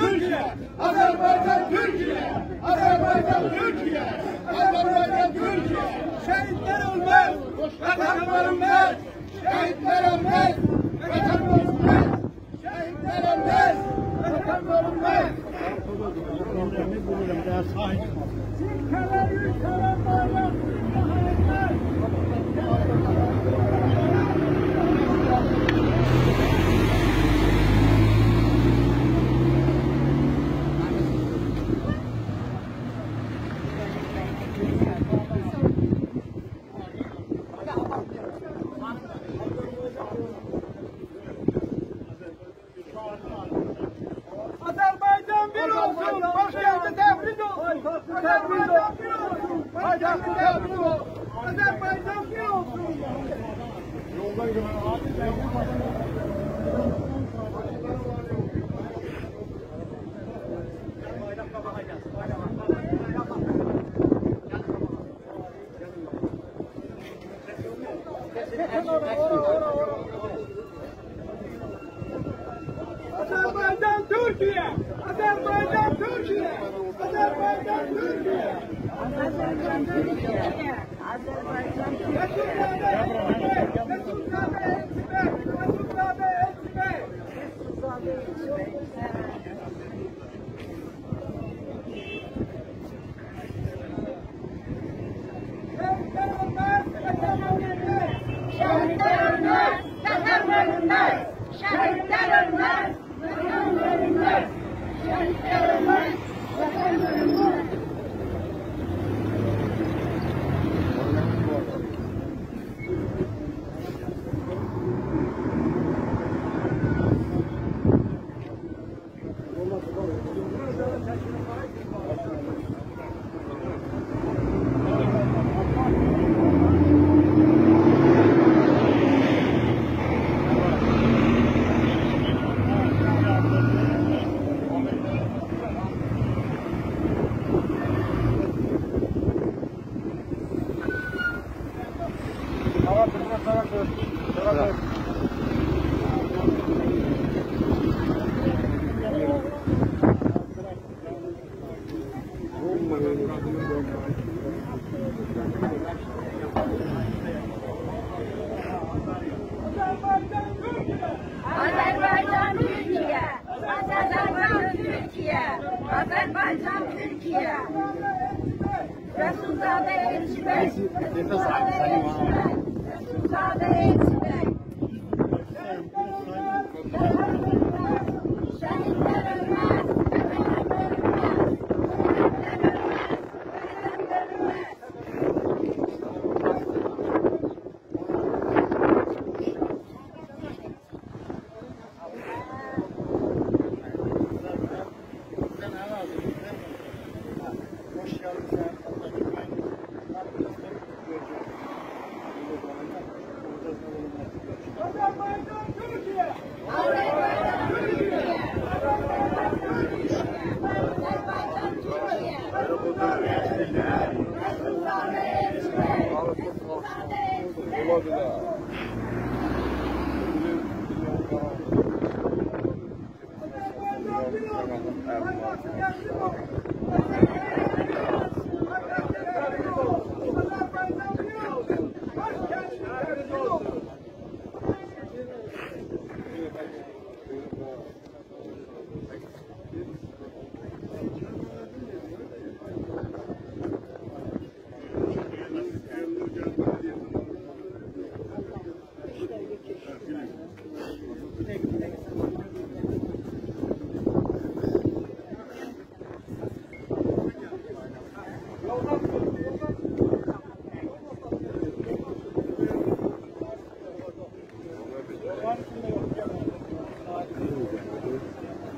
Türkiye, Azerbaycan Türkiye, Azerbaycan Türkiye, Azerbaycan Türkiye. Şehitler ölmez, vatanımız ölmez. Şehitler ölmez, vatanımız ölmez. Şehitler ölmez, vatanımız ölmez.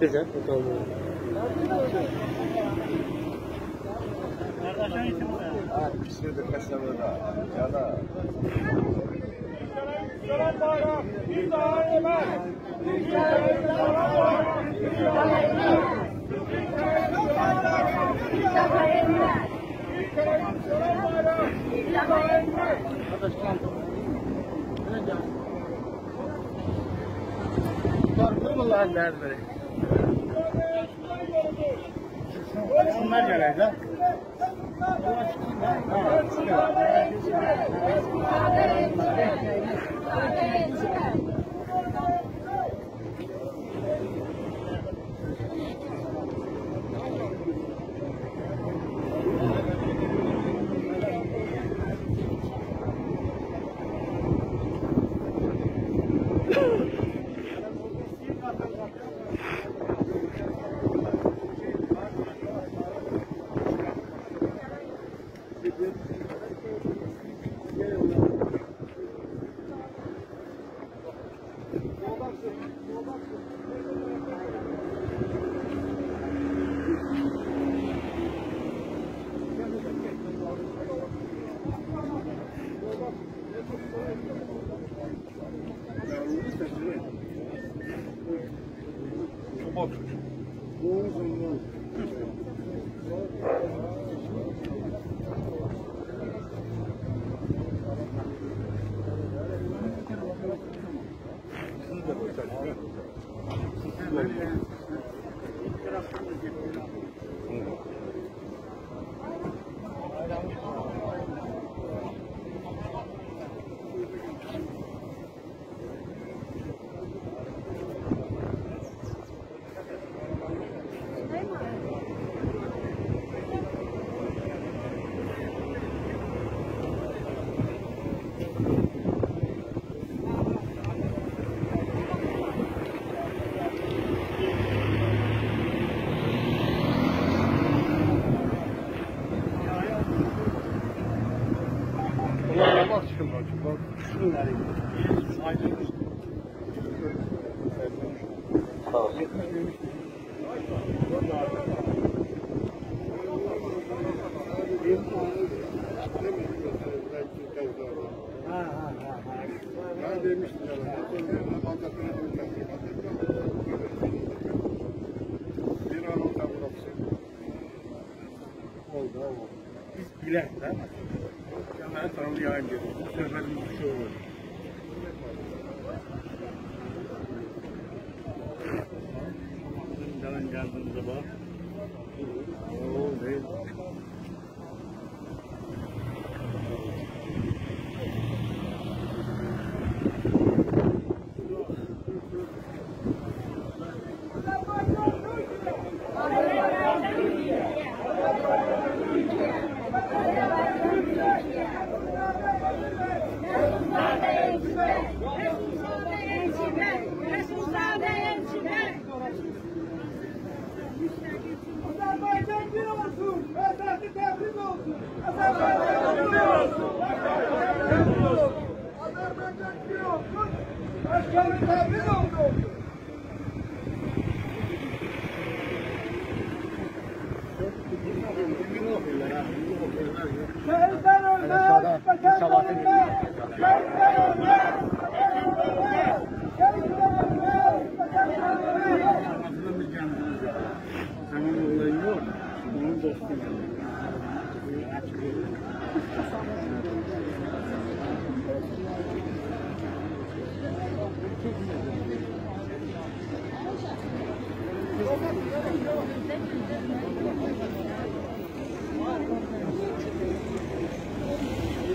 Güzel, bu oldu. Kardeşler için bu. Ha, ikisini de kaçırmadılar. Ya da Saran bayram, bir daha emel. Saran bayram, bir daha emel. Bir daha emel. Kardeşler. Kardeşler. Kardeşler. Şunlar gələr də.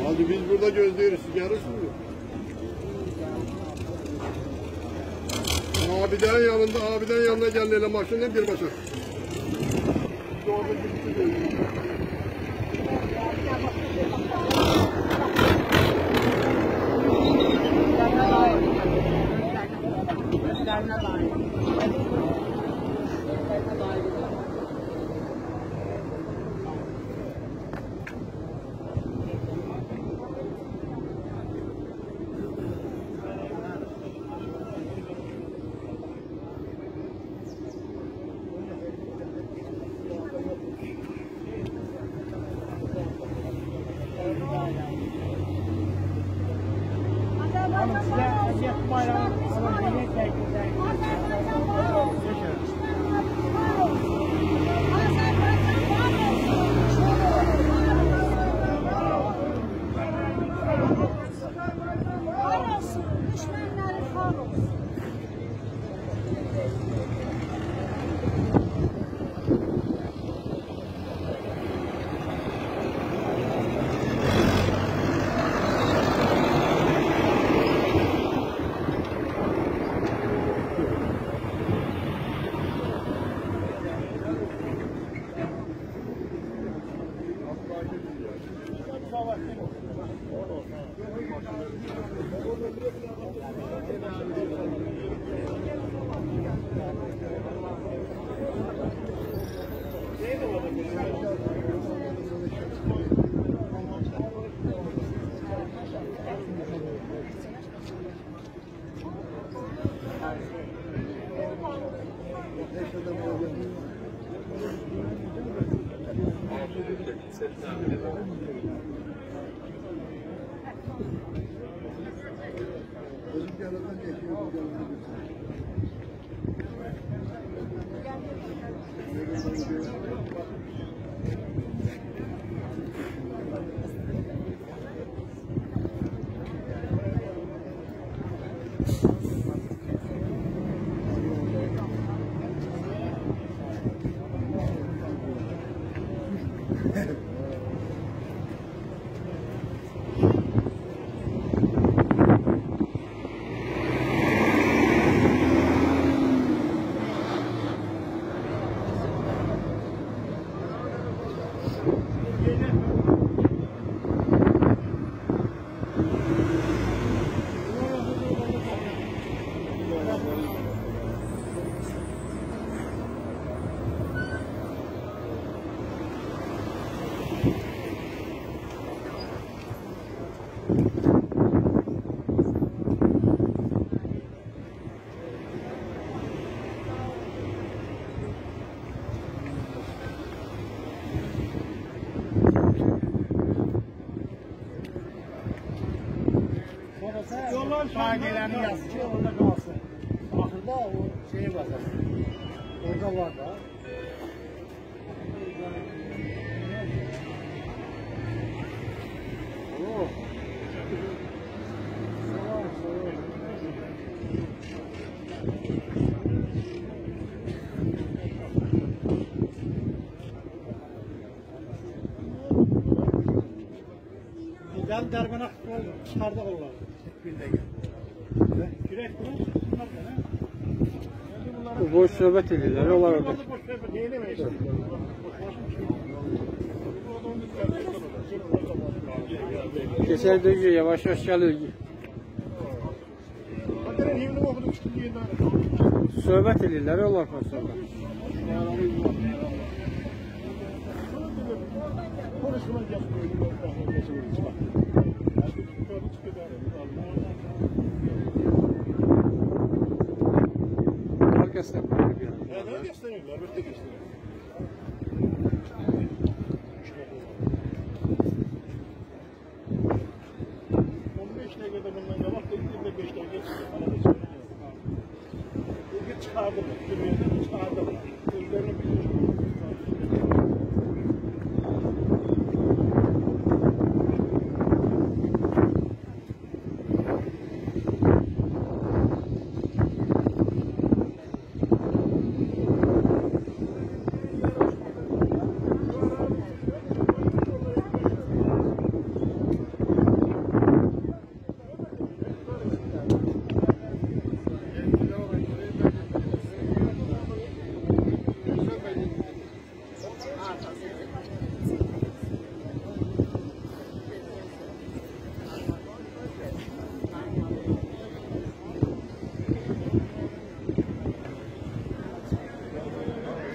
Hadi biz burada gözlüyoruz, siz yarışmıyor musunuz? Abiden yanına geldiler, maşının bir başı. Azerbaycan Cumhuriyeti Daha geleni yazsın ki orada kalsın. Ahırda o şeye basarsın. Orada var da. Gel derbana çıkardı onlar. Bu boş söhbət edirlər, onlar orada. Keçər döyücə yavaş-yavaş gəlir. Söhbət edirlər, onlar konsolda.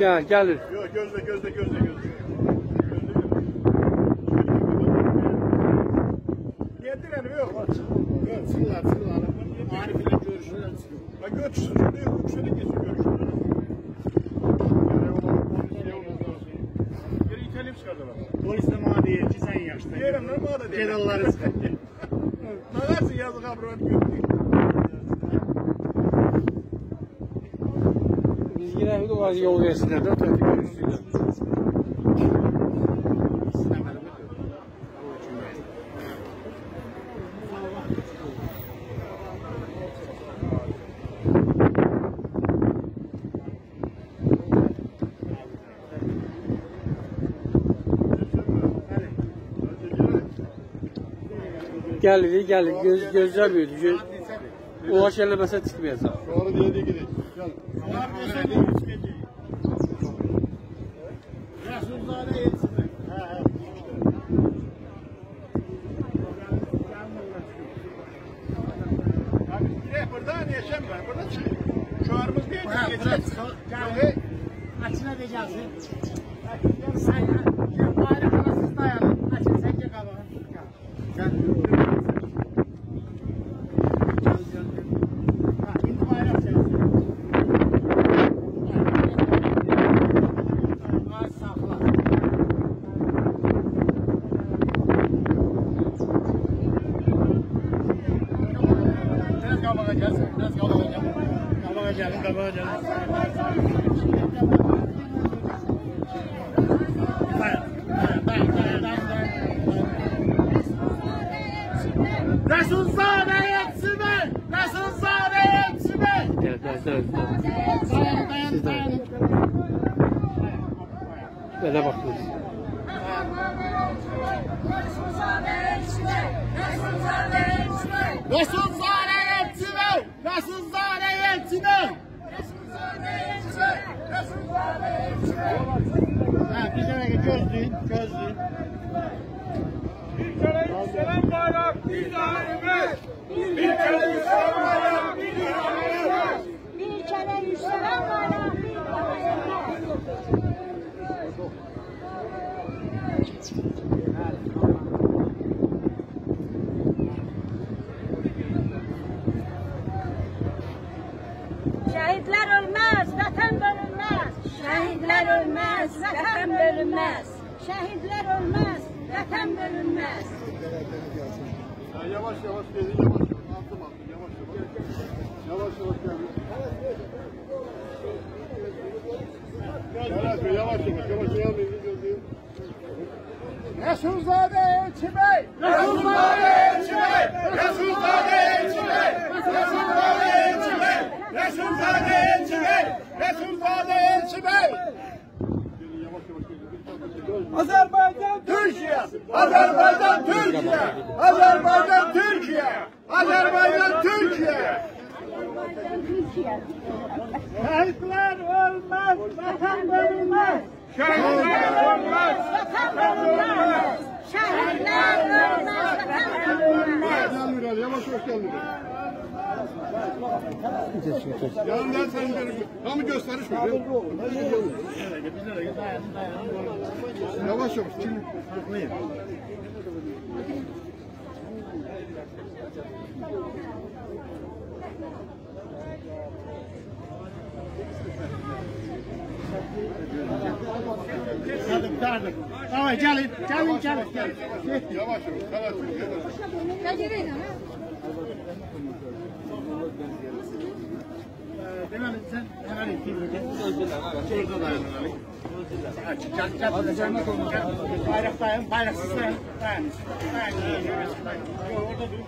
Gel, gelir. Yok, gözle. Getirelim, yok. Çıkırlar. Arif'le görüşürler. Bak, götürsün. Yok, şöyle geçsin, görüşürler. Geri itelim çıkardılar. Polis de madiye, sen yaşta. Yerim lan, mada değil. Celalları sıkıntı. Nagarsın yazı kabran gördük. Yine bu da yol versinler de trafik üstüyle. Gəlir, gözlər büyüdü. O aş eləməsə çıxmayacaq. Sonra dedik ki, Rəsulzadə Elçibey. Abi direkt buradan yaşam var. Burada çıkıyor. Şuarımız değil. Gel. Açına diyeceksin. Sen bari halasız dayanın. Açın sen de kalın. Sen bayram çevirsin. Gəlin qabağa gəlin. Rəsulzadə Elçibey! Rəsulzadə Elçibey! Dayanın. Belə baxdınız. Rəsulzadə Elçibey! Rəsulzadə Elçibey! Rəsulzadə Elçibey! Rəsulzadə Elçibey! Rəsulzadə Elçibey! Rəsulzadə Elçibey! Bir dənə gözləyin, gözləyin. Bir dairimiz, bir kere yükselen bayrak, bir dairimiz, bir kere yükselen bayrak, bir dairimiz. Şehitler ölmez, vatan bölünmez. Şehitler ölmez, vatan bölünmez. Şehitler ölmez, vatan bölünmez. Yavaş yavaş gelin, yavaş yavaş. Yavaş yavaş. Yavaş yavaş gelin. Yavaş yavaş. Yavaş yavaş gelin. Rəsulzadə Elçibey! Rəsulzadə Elçibey! Rəsulzadə Elçibey! Rəsulzadə Elçibey! Rəsulzadə Elçibey! Rəsulzadə Elçibey! Azerbaycan Türkiye, Azerbaycan Türkiye, Azerbaycan Türkiye, Azerbaycan Türkiye. Şehitler ölmez, vatan bölünmez. Şehitler ölmez, vatan bölünmez. Şehitler ölmez, vatan bölünmez. Yavaş hoş geldin. Yandan sen beni tam gösteriş mi? Yavaş yavaş. Sadık. Tamam gelin, gelin, gelin, gelin. Yavaş yavaş. Ne gireyim ha? Devam et sen hemen şurada dayanın. Bayrak dayan, bayraksız dayan. Dayanın. Orada durun.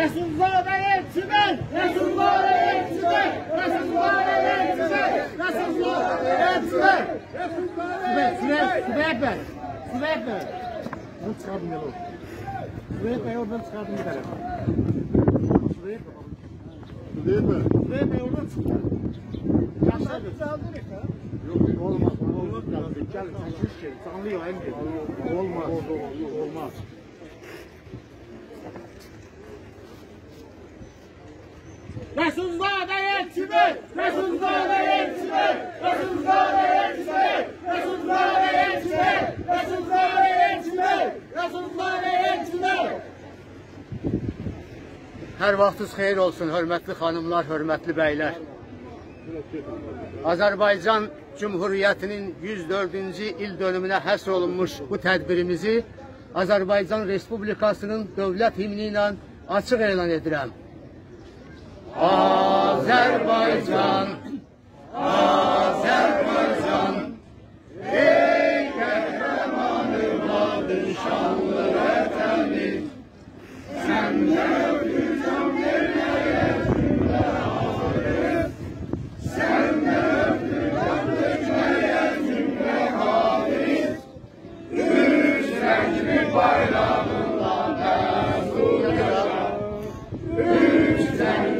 Rəsulzadə Elçibey! Rəsulzadə Elçibey! Rəsulzadə Elçibey! Rəsulzadə Elçibey! Rəsulzadə Elçibey! Sübeybəy! Sübeybəy! Onu çıxardım ya bu. Sübeybəy oradan çıxardım bir tərəf. Sübeybəy! Sübeybəy oradan çıxardım. Yaşlar götürürük ha? Yok olmaz. Olmaz. Gəlin, çəkiliş gəlin. Canlıyıq ən gəlin. Olmaz. Olmaz. Rəsulzadə Elçibey! Rəsulzadə Elçibey! Rəsulzadə Elçibey! Rəsulzadə Elçibey! Rəsulzadə Elçibey! Rəsulzadə Elçibey! Hər vaxtınız xeyir olsun, hörmətli xanımlar, hörmətli bəylər. Azərbaycan Cumhuriyetinin 104-cü il dönümünə həsr olunmuş bu tədbirimizi Azərbaycan Respublikasının dövlət himni ilə açıq elan edirəm. Azerbaycan, Azerbaycan, ey kahramanı vardır şanlı vətəni, səndə öpücəm verməyə zümrə hazırıq, səndə öpücəm dökməyə zümrə hazırıq, üç rəngli bayrağınla məzur yaşa, üç rəngli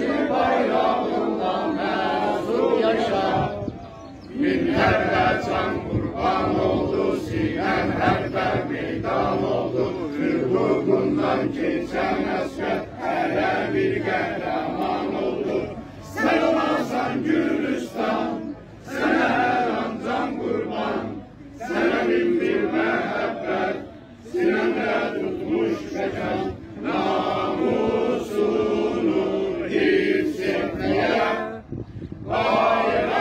Minlərlə can qurban oldu, sinən hərbər meydan oldu, hüququndan keçən əsgər hələ bir qəhrəman oldu. Sən olasan Gülüstan, sənə hər an can qurban, sənə min bir məhəbbət, sinəndə tutmuş məkan, namusunu hiss etməyə, bayrağın.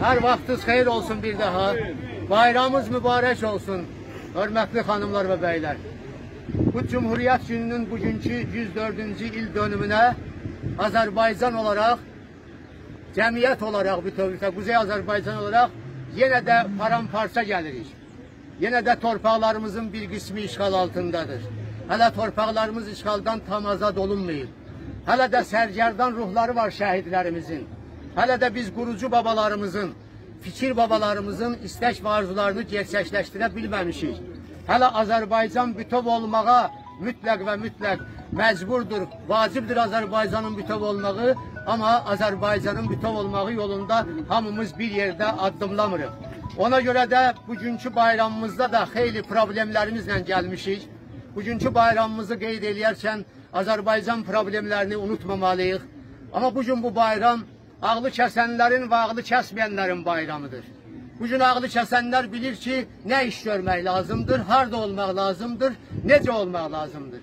Her vaxtınız xeyir olsun bir daha. Bayramımız mübarek olsun. Hörmətli xanımlar ve beyler. Bu Cumhuriyet gününün bugünkü 104. il dönümüne Azerbaycan olarak, cemiyet olarak, bütövlükte Kuzey Azerbaycan olarak yine de paramparça geliriz. Yine de torpaqlarımızın bir qismi işğal altındadır. Hələ torpaqlarımız işğaldan tam azad olunmayıb. Hələ də sərgərdan ruhları var şəhidlərimizin. Hələ də biz qurucu babalarımızın, fikir babalarımızın istək və arzularını gerçəkləşdirə bilməmişik. Hələ Azərbaycan bütöv olmağa mütləq və mütləq məcburdur, vacibdir Azərbaycanın bütöv olmağı, amma Azərbaycanın bütöv olmağı yolunda hamımız bir yerdə addımlamırıq. Ona görə də bugünkü bayramımızda da xeyli problemlərimizlə gəlmişik. Bugünkü bayramımızı qeyd edərkən Azərbaycan problemlərini unutmamalıyıq. Amma bugün bu bayram ağlı kəsənlərin və ağlı kəsməyənlərin bayramıdır. Bugün ağlı kəsənlər bilir ki, nə iş görmək lazımdır, harda olmaq lazımdır, necə olmaq lazımdır.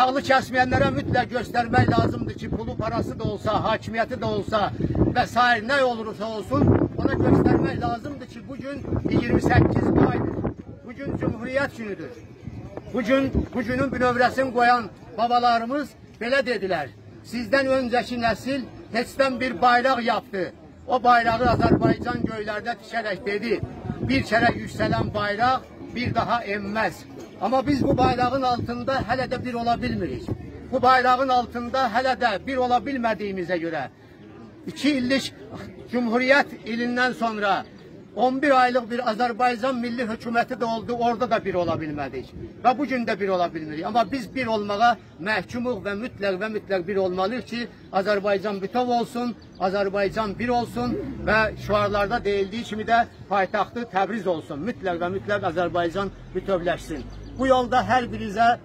Ağlı kəsməyənlərə mütləq göstərmək lazımdır ki, pulu parası da olsa, hakimiyyəti də olsa və s. nə olursa olsun, ona göstermek lazımdır ki bugün 28 Mayıs, bugün Cumhuriyet günüdür. Bugünün münövrəsini koyan babalarımız belə dediler. Sizden önceki nesil heçten bir bayraq yaptı. O bayrağı Azerbaycan göylerde dişerek dedi. Bir kere yükselen bayraq bir daha enmez. Ama biz bu bayrağın altında hələ də bir ola bilmirik. Bu bayrağın altında hələ də bir ola bilmediğimize göre 2 illik Cumhuriyet ilinden sonra 11 aylık bir Azerbaycan milli hükümeti de oldu. Orada da bir olabilmedik. Ve bugün de bir olabilmedik. Ama biz bir olmağa məhkumuq ve mütləq bir olmalıyız ki Azerbaycan bütöv olsun, Azerbaycan bir olsun ve şuarlarda deyildiği kimi de paytaxtı Təbriz olsun. Mütləq ve mütləq Azerbaycan bütövləşsin. Bu yolda her birinizə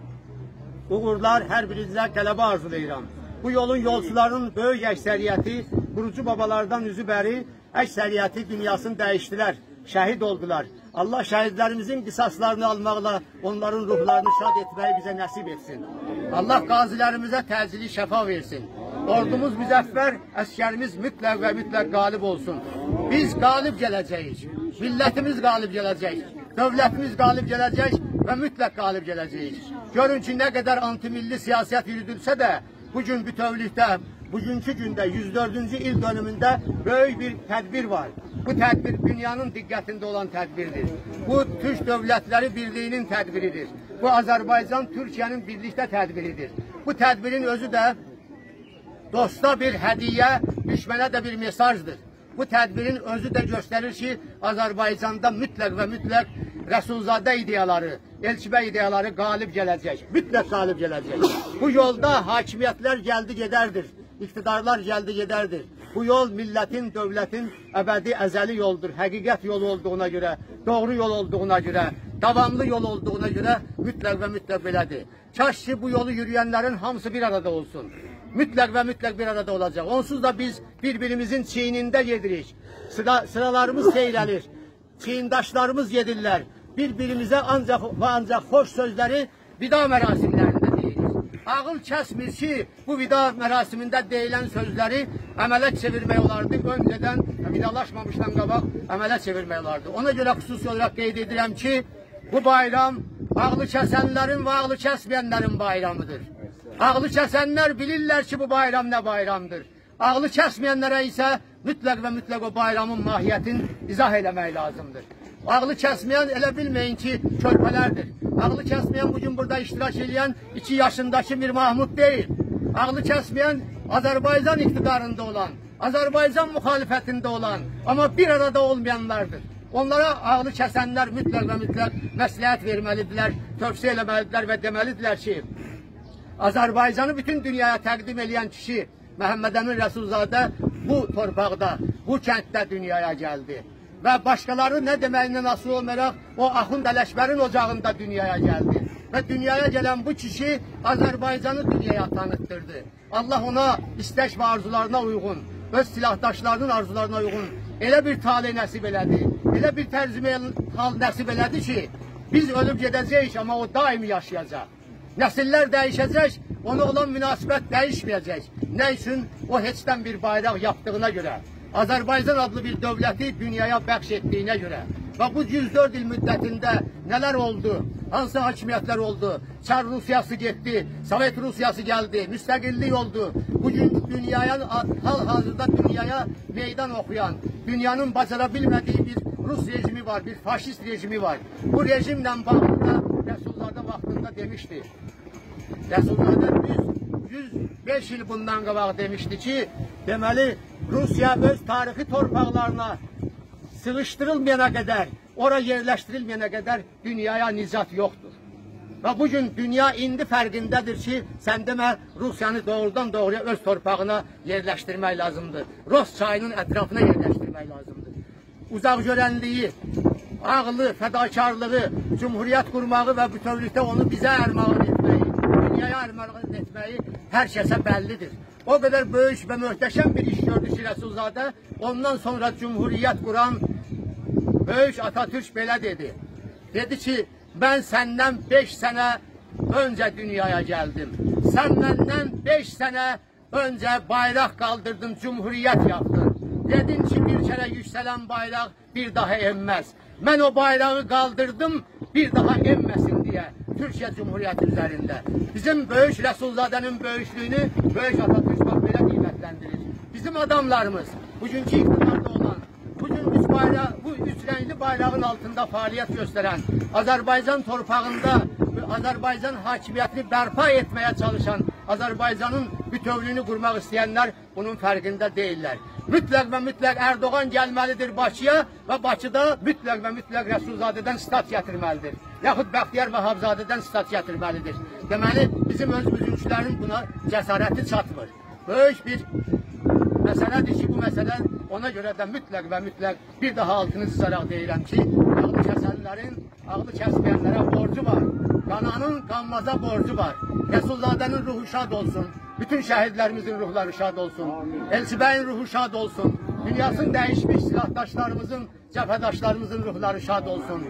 uğurlar, her birinizə qələbə arzulayıram. Bu yolun yolcularının böyük əksəriyyəti, qurucu babalardan üzü bəri əksəriyyəti dünyasını dəyişdilər, şəhid oldular. Allah şəhidlərimizin qisaslarını almaqla onların ruhlarını şad etməyi bizə nəsib etsin. Allah qazilərimizə təcili şəfa versin. Ordumuz müzəffər, əskərimiz mütləq və mütləq qalib olsun. Biz qalib gələcəyik, millətimiz qalib gələcək, dövlətimiz qalib gələcək və mütləq qalib gələcəyik. Görün ki, nə qədər antimilli siyasət yürüdülsə də, bugün bütövlükdə, bugünkü gündə 104. il dönümündə böyük bir tədbir var. Bu tədbir dünyanın diqqətində olan tədbirdir. Bu Türk Dövlətləri Birliyinin tədbiridir. Bu Azərbaycan-Türkiyənin birlikdə tədbiridir. Bu tədbirin özü də dosta bir hədiyyə, düşmənə də bir mesajdır. Bu tədbirin özü də göstərir ki, Azərbaycanda mütləq və mütləq Rəsulzadə ideyaları, Elçibey ideyaları qalib gələcək, mütləq qalib gələcək. Bu yolda hakimiyyətlər gəldi gedərdir, iktidarlar gəldi gedərdir. Bu yol millətin, dövlətin əbədi əzəli yoldur, həqiqət yolu olduğuna görə, doğru yol olduğuna görə, davamlı yol olduğuna görə mütləq və mütləq belədir. Kaş ki bu yolu yürüyənlərin hamısı bir arada olsun. Mütləq və mütləq bir arada olacaq. Onsuz da biz bir-birimizin çiynində yedirik. Sıralarımız seyləlir. Çiyindaşlarımız yedirlər. Bir-birimizə ancaq və ancaq xoş sözləri vida mərasimlərində deyilir. Ağıl kəsmir ki, bu vida mərasimində deyilən sözləri əmələ çevirmək olardı. Öncədən vidalaşmamışdan qabaq əmələ çevirmək olardı. Ona görə xüsusi olaraq qeyd edirəm ki, bu bayram ağlı kəsənlərin və ağlı kəsməyənlərin bayramıdır. Ağlı kəsənlər bilirlər ki, bu bayram nə bayramdır. Ağlı kəsməyənlərə isə mütləq və mütləq o bayramın mahiyyətini izah eləmək lazımdır. Ağlı kəsməyən elə bilməyin ki, körpələrdir. Ağlı kəsməyən bugün burada iştirak edən 2 yaşındakı bir Mahmud deyil. Ağlı kəsməyən Azərbaycan iktidarında olan, Azərbaycan müxalifətində olan, amma bir arada olmayanlardır. Onlara ağlı kəsənlər mütləq və mütləq məsləhət verməlidirlər, tövsiyə eləməlidirlər və deməlidirlər ki, Azərbaycanı bütün dünyaya təqdim edən kişi Məhəmməd Əmin Rəsulzadə bu torpaqda, bu kənddə dünyaya gəldi. Və başqaları nə deməyindən asılı olmayaraq o Axund Ələşbərin ocağında dünyaya gəldi. Və dünyaya gələn bu kişi Azərbaycanı dünyaya tanıtdırdı. Allah ona istək və arzularına uyğun, öz silahdaşlarının arzularına uyğun elə bir talih nəsib elədi, elə bir tərcümə nəsib elədi ki, biz ölüb gedəcəyik, amma o daimi yaşayacaq. Nəsillər dəyişəcək, ona olan münasibət dəyişməyəcək. Nə üçün? O heçdən bir bayraq yaptığına görə. Azerbaycan adlı bir dövləti dünyaya bəxş etdiyinə görə və bu 104 il müddətində nələr oldu, hansı hakimiyyətlər oldu, Çar Rusiyası getdi, Sovet Rusiyası gəldi, müstəqillik oldu. Bugün dünyaya, hal-hazırda dünyaya meydan okuyan, dünyanın bacara bilmədiyi bir Rus rejimi var, bir faşist rejimi var. Bu rejimlə bağlı Rəsulzadə vaxtında demişdi. Rəsulzadə 105 il bundan qabaq demişdi ki, deməli Rusiya öz tarixi torpaqlarına sığışdırılmayana qədər, oraya yerləşdirilməyənə qədər dünyaya nicat yoxdur. Və bugün dünya indi fərqindədir ki, sən demə Rusiyanı doğrudan doğruya öz torpağına yerləşdirmək lazımdır. Ros çayının ətrafına yerləşdirmək lazımdır. Uzaq görənliyi, ağlı, fədakarlığı, cumhuriyyət qurmağı və bütövlükdə onu bizə ərmağan etməyi, dünyaya ərmağan etməyi hər kəsə bəllidir. O qədər böyük və möhtəşəm bir iş gördü ki, Rəsulzadə ondan sonra cumhuriyyət quran böyük Atatürk belə dedi. Dedi ki, mən səndən 5 sənə öncə dünyaya gəldim. Sən məndən 5 sənə öncə bayraq qaldırdın, cumhuriyyət yaptın. Dedin ki, bir kərə yüksələn bayraq bir daha enməz. Mən o bayrağı qaldırdım, bir daha enməsin deyə Türkiyə Cumhuriyyəti üzərində. Bizim böyük Rəsulzadənin böyüklüyünü böyük Atatürklər belə qiymətləndirir. Bizim adamlarımız, bugünkü iqtidarda olan, bu üç rəngli bayrağın altında fəaliyyət göstərən, Azərbaycan torpağında Azərbaycan hakimiyyətini bərpa etməyə çalışan, Azərbaycanın bütövlüyünü qurmaq istəyənlər bunun fərqində deyirlər. Mütləq və mütləq Erdoğan gəlməlidir Bakıya və Bakıda mütləq və mütləq Rəsulzadədən stat gətirməlidir. Yaxud Bəxtiyar və Havzadədən stat gətirməlidir. Deməli, bizim özümüzünkilərin buna cəsarəti çatmır. Böyük bir məsələdir ki, bu məsələ ona görə də mütləq və mütləq bir daha altını çizərək deyirəm ki, ağlı kəsənlərin, ağlı kəsməyənlərə borcu var. Qananın qanmaza borcu var. Rəsulzadənin ruhu şad olsun. Bütün şəhidlərimizin ruhları şad olsun. Elçibeyin ruhu şad olsun. Dünyasının dəyişmiş silahdaşlarımızın, cəbhədaşlarımızın ruhları şad olsun.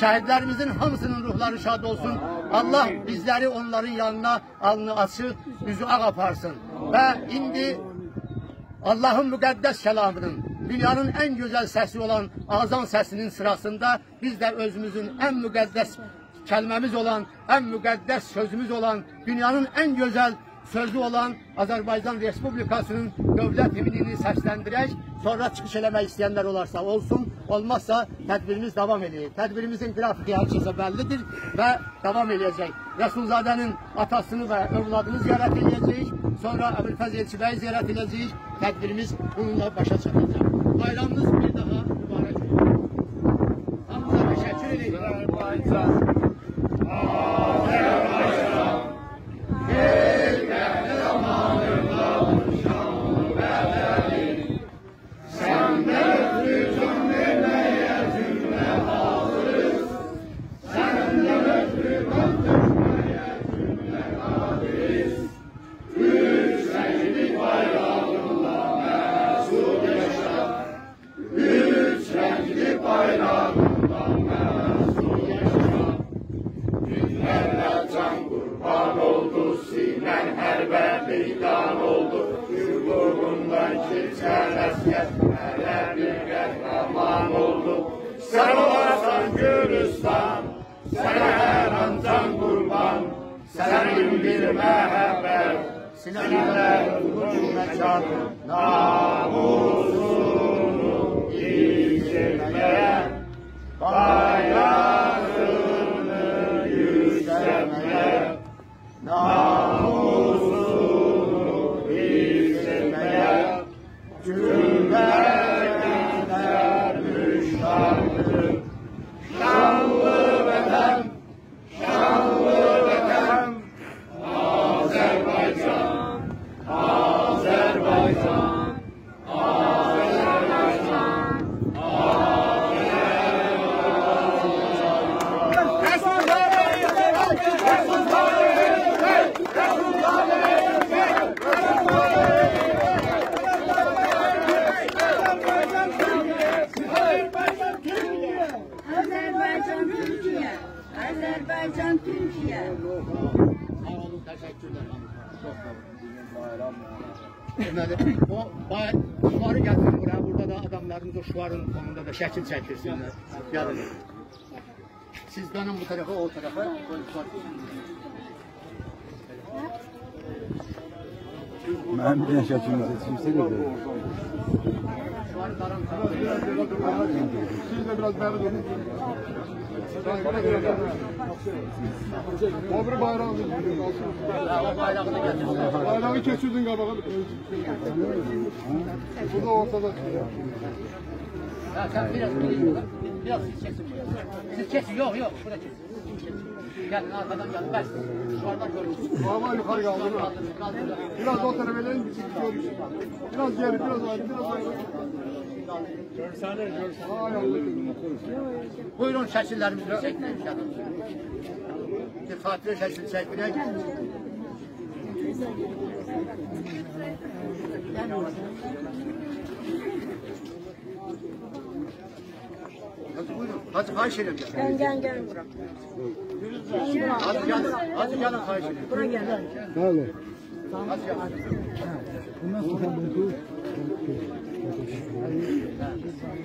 Şəhidlərimizin hamısının ruhları şad olsun. Allah bizləri onların yanına alnı açıq, yüzü ağ aparsın. Və indi Allah'ın müqəddəs kəlamının, dünyanın en güzel sesi olan azan sesinin sırasında biz de özümüzün en müqəddəs kəlməmiz olan, en müqəddəs sözümüz olan, dünyanın en güzel sözü olan Azerbaycan Respublikasının dövlət himnini səsləndirək, sonra çıxış eləmək istəyənlər olarsa olsun, olmazsa tədbirimiz davam edir. Tədbirimizin qrafiki hər kəsə bəllidir və davam edəcək. Rəsulzadənin atasını və övladını ziyarət edəcəyik. Sonra Elçibeyi ziyaret edeceğiz. Tedbirimiz bununla başa çıkacak. Bayramınız bir daha mübarek olsun. Hamza teşekkür edeyim. Sen olarsan Gülistan, sana her an can kurban, senin bir mehabbet, sinirler tutmuş mekanı, namusunu yitirmeye, bayrağını yükseltmeye, namusunu yitirmeye, cümlerine düşman. Azerbaycan Türkiye. Sağ olun, teşekkürler. Çok sağ olun. Deməli, o şuarı gətirir buraya, burada da adamlarımız o şuarın fonunda da şəkil çəkirsinlər. Gəlin. Siz dönün bu tarafa, o tarafa. Mən bir dənə şəkil çəkirəm. Siz de biraz merhaba edin. Obri bayrağını getirdin. Bayrağını keçirdin qabağa. Bu da ortada. Sen biraz kesin. Siz kesin, yok. Bu da kesin. Gelin arkadan gelin. Ben şuardan görürsünüz. Baba yukarı kaldırın. Biraz o tarafa gelin. Biraz geri, biraz ayrı, biraz ayrı. Buyurun şəkillərimizi çəkmək inşallah. Fatirə şəkil çəkmək. Hadi xahiş edin. Gəlin bura. Hadi gəlin xahiş edin. Bura gəlin. Bəli. Hadi gəlin. Bundan sonra bunu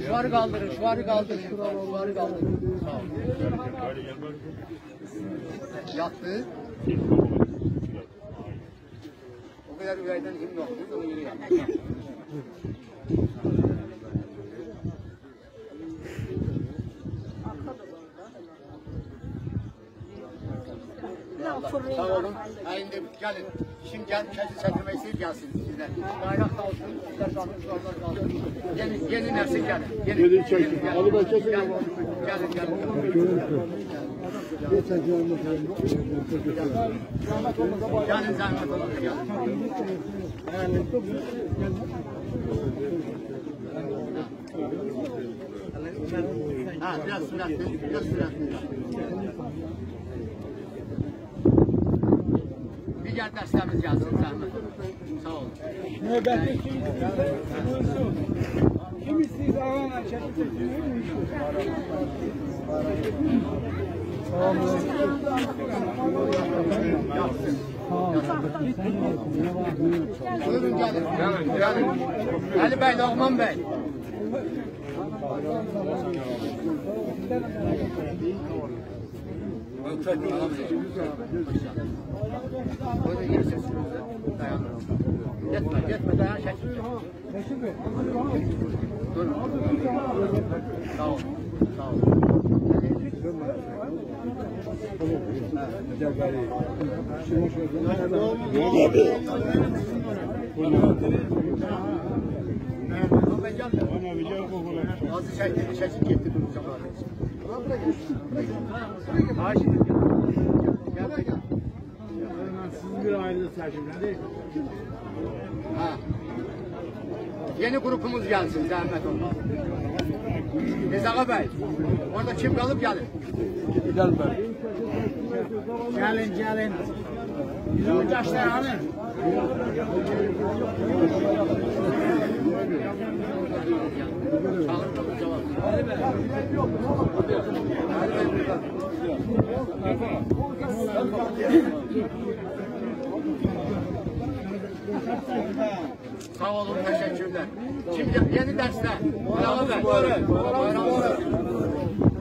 Şuarı kaldırın. Sağ olun. Yattı. O kadar üveyden kim yok. Onu yürü yattı. Sağ olun. Şimdi gelin. Şimdi kesin çekilmek istedim gelsin sizler. Bayrak da olsun. Sizler sağlık sorular kalsın. Yeni nesil gelin. Yeni çekin. Ali Bey çekin. Gelin. Gelin zahmet olun. Gelin. Ha biraz süratli. Diğer derslerimiz yazsın zahmet. Sağ olun. Nöbetli kim istiyorsa buyursun. Kim istiyorsa ağabeyle çekip çekiyor mu? Sağ olun. Yapsın. Buyurun gelin. Ali Bey, Lokman Bey. Yetme dayan şekil çek. Durun. Sağ ol. Azı şekil gitti bu çabaları. Gel. Sizin bir aile seçimleri. Ha. Yeni grubumuz gelsin zahmet olmaz. Nezağa Bey. Orada kim kalıp gelin? Bilal Bey. Gelin. Bizim taşlar alın. Sağ olun, teşekkürler. Şimdi yeni dersler.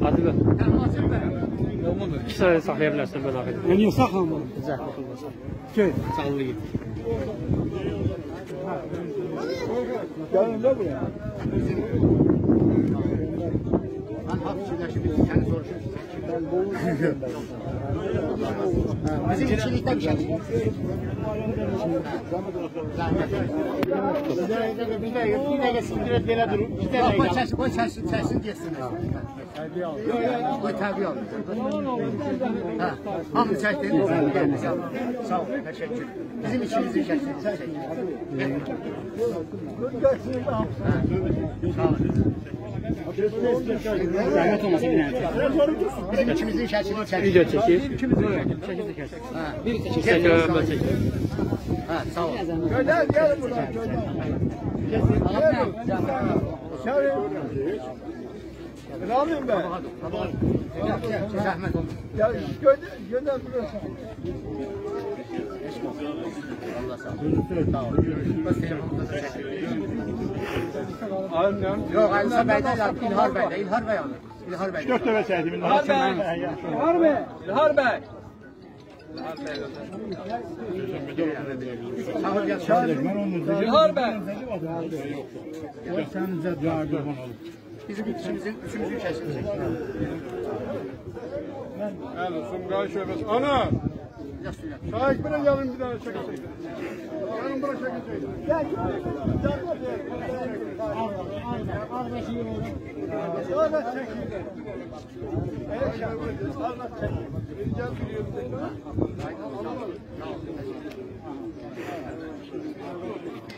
Adı İkisi saxlayabilirsin ben ağabey. Ben niye saxlamadım? Zahmet olmasa. Köy. Sağlığı git. Gelin de buraya. Ben hapçılaşım. Seni soruşurum. Bizim içilikten bir şey. Bir de sindiret belə durun. Qoy çəsin geçsin. Qoy təbii alın. Hamı çəkdiniz. Sağ olun, təşəkkür. Bizim içimizin çəksin. Sağ olun. Zahmet olmasa yine. Bizim ikimizin şəkilini çəkir. Video çəkir. İkimizin çəkir. Ha, biri çəkir. Çəkir. Ha, sağ ol. Göndər, gəlin bura. Göndər. Alaq nə? Şəhər. Ramin Bey. Zahmet olmuş. Ya gönder burası. Allah sağ olsun. Sağ olun. Görüşürüz. Telefonumuza da çekelim. Aynen. Yok, Aysa Bey'den İlhar Bey'de. İlhar Bey alır. İlhar Bey. 4 tövbe çektim. İlhar Bey. İlhar Bey. İlhar Bey. Cihar Bey. Bizim üçümüzün keşfini çekti. Evet, Sumgay şöbesi. Ana! Şahit bire gelin bir tane çekecek. Gelin bura çekecek. Gel,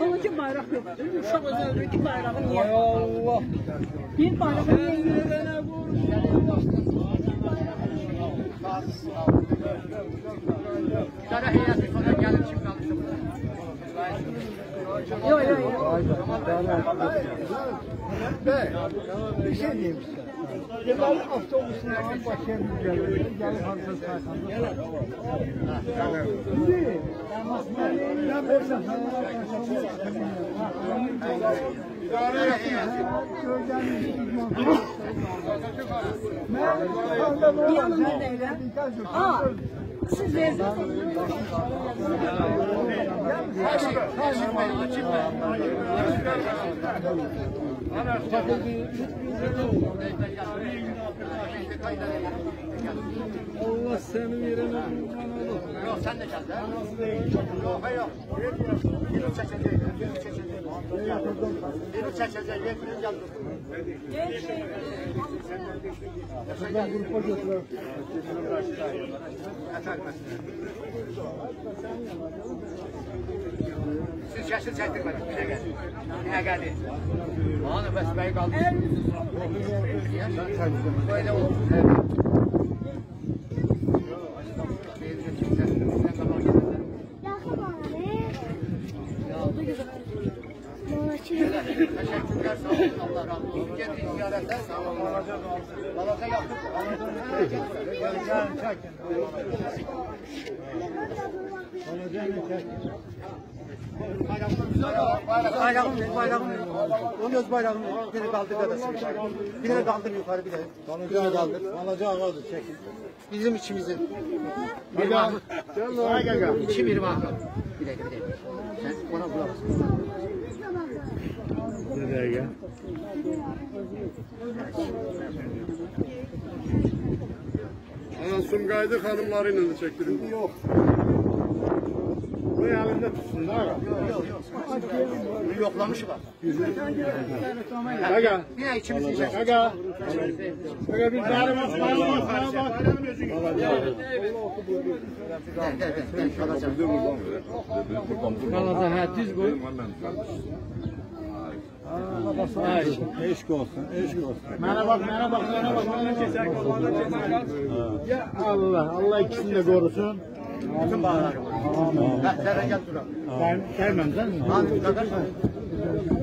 Babacım bayrak yok. Uşak özellikle bayrağın yok. Ay Allah! Bir bayrak yok. Kendine vur. Sana heyet bir kadar gelip çık kalmışım. Yok yok yok. Bey, bir şey diyeyim size. Deməli avtobusla Bakıya gəlirəm. Gəlin hamısı sayxanda. Siz vezir. Allah seni verene kurban. Yok sen de gel de. Yok yok. Yeni çekecek. Yeni çekecek. Yeni çekecek. Yeni gel. Ben grupa götürürüm. Siz yaşlı çektirmedin. Bize gel. Bize gel. Anı besmeyi kaldı. Böyle olur. Teşekkürler, sağ olun, Allah razı olsun. Gelin ziyaretten sağ olun. Balata yaptık. Balacağını çekin. Balacağını çekin. Bayrağım verin. Onun öz bayrağını birine kaldır dedesini. Birine kaldır yukarı bir de. Birine kaldır. Balacağı vardır çekin. Bizim içimizin. Bir mahmut. İçi bir mahmut. Bir dakika. Sen ona bulamazsın. Nereye? Ana Sumqaydı xanımları ilə də çəkdirin. Yox. Bu əlində tutsun da. Yox. Yoxlamışıq ha. Qaqa. Yenə ikimiz yeyəcək. Qaqa. Qaqa bir darıma çıxarın yuxarı bax. Görəm özünüz. Qalaca hə düz qoy. Eşk olsun, eşk olsun. Mənə bak. Ya Allah ikisini de korusun. Bütün bağlarım var. Sərə gəl duram. Gəlməmsən mi? Amin, qardaşlar.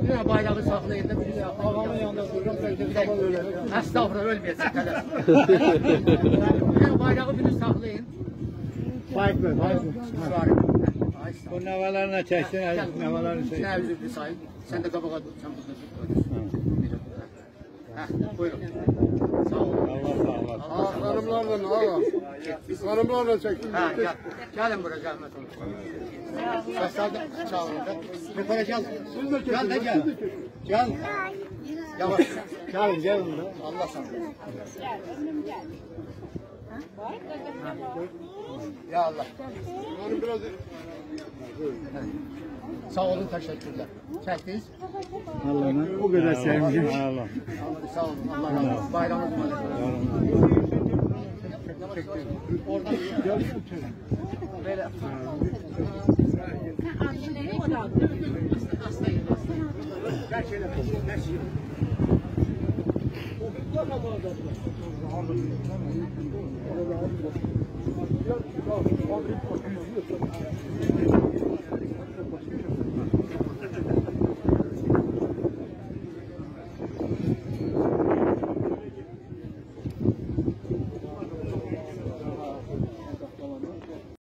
Dünya bayrağı saxlayın da bir ağanın yanında duram. Əstağfurullah, ölməyəcək qədər. Dünya bayrağı bir saxlayın. Bayıqdır. Bu navalarına çəksin, əziz navalarını çəksin. Nə üzüldü sayın? Sən də qabağa dur, sən burada dur. Hə, buyurun. Sağ olun. Allah sağ olasın. Xanımlarla, Allah. Biz xanımlarla çəkdik. Hə, gəl. Gəlin bura, gəlmət olun. Səslərdə çağırın. Yuxarı gəl. Gəl də gəl. Gəl. Yavaş. Gəlin, gəlin bura. Allah sağ olun. Gəl. Ya Allah. Biraz... Sağ olun, teşekkürler. Çektiniz. Allah'ım bu kadar sevgim. Allah. Sağ olun. Allah razı olsun. Bayramınız orada böyle.